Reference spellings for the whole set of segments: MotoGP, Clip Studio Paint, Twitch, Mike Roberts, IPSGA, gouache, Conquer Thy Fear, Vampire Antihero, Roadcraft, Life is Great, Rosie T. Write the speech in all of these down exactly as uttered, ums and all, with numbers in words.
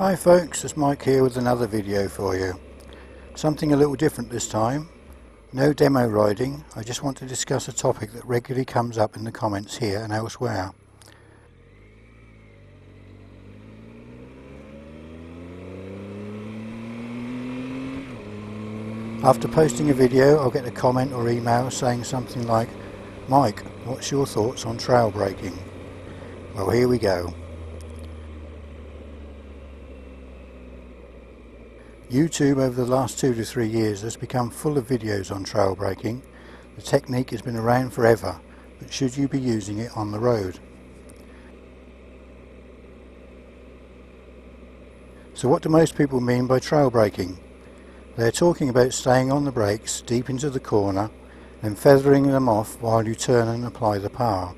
Hi folks, it's Mike here with another video for you. Something a little different this time. No demo riding, I just want to discuss a topic that regularly comes up in the comments here and elsewhere. After posting a video, I'll get a comment or email saying something like, Mike, what's your thoughts on trail braking? Well, here we go. YouTube over the last two to three years has become full of videos on trail braking. The technique has been around forever, but should you be using it on the road? So what do most people mean by trail braking? They're talking about staying on the brakes deep into the corner and feathering them off while you turn and apply the power.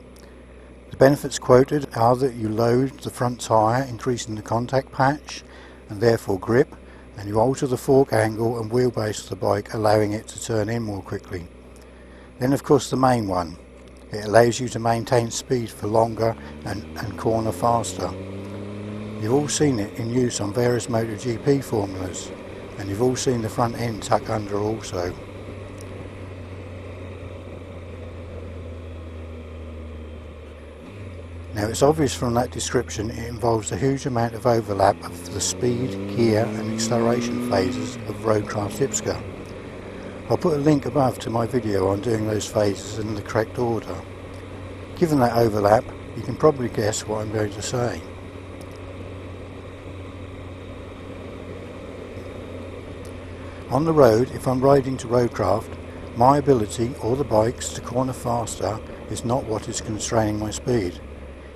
The benefits quoted are that you load the front tyre, increasing the contact patch and therefore grip, and you alter the fork angle and wheelbase of the bike, allowing it to turn in more quickly. Then of course the main one, it allows you to maintain speed for longer and, and corner faster. You've all seen it in use on various MotoGP formulas, and you've all seen the front end tuck under also. Now it's obvious from that description it involves a huge amount of overlap of the speed, gear and acceleration phases of Roadcraft I P S G A. I'll put a link above to my video on doing those phases in the correct order. Given that overlap, you can probably guess what I'm going to say. On the road, if I'm riding to Roadcraft, my ability or the bike's to corner faster is not what is constraining my speed.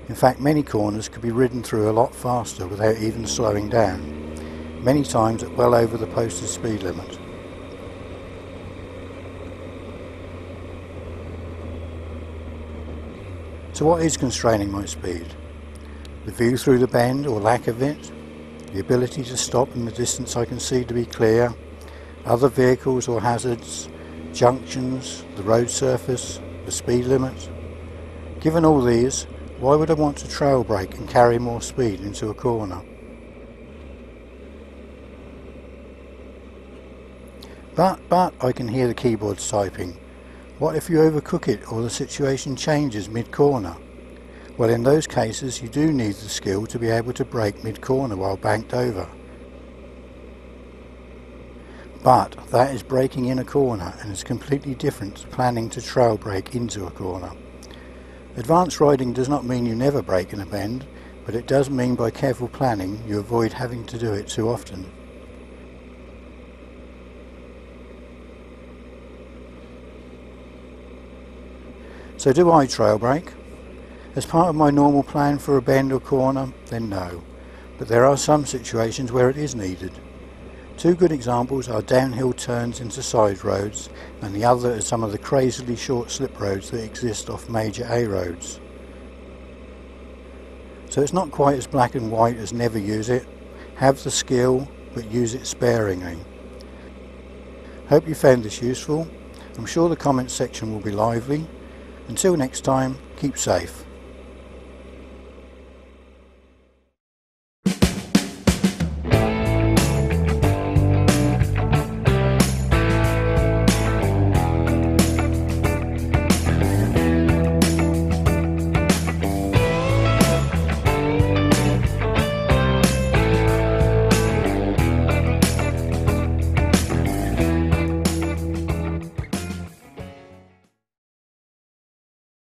In fact, many corners could be ridden through a lot faster without even slowing down, many times at well over the posted speed limit. So what is constraining my speed? The view through the bend or lack of it, the ability to stop in the distance I can see to be clear, other vehicles or hazards, junctions, the road surface, the speed limit. Given all these, why would I want to trail brake and carry more speed into a corner? But, but, I can hear the keyboard typing. What if you overcook it or the situation changes mid-corner? Well, in those cases you do need the skill to be able to brake mid-corner while banked over. But that is braking in a corner and is completely different to planning to trail brake into a corner. Advanced riding does not mean you never brake in a bend, but it does mean by careful planning you avoid having to do it too often. So do I trail brake? As part of my normal plan for a bend or corner, then no. But there are some situations where it is needed. Two good examples are downhill turns into side roads, and the other are some of the crazily short slip roads that exist off major A roads. So it's not quite as black and white as never use it. Have the skill, but use it sparingly. Hope you found this useful. I'm sure the comments section will be lively. Until next time, keep safe.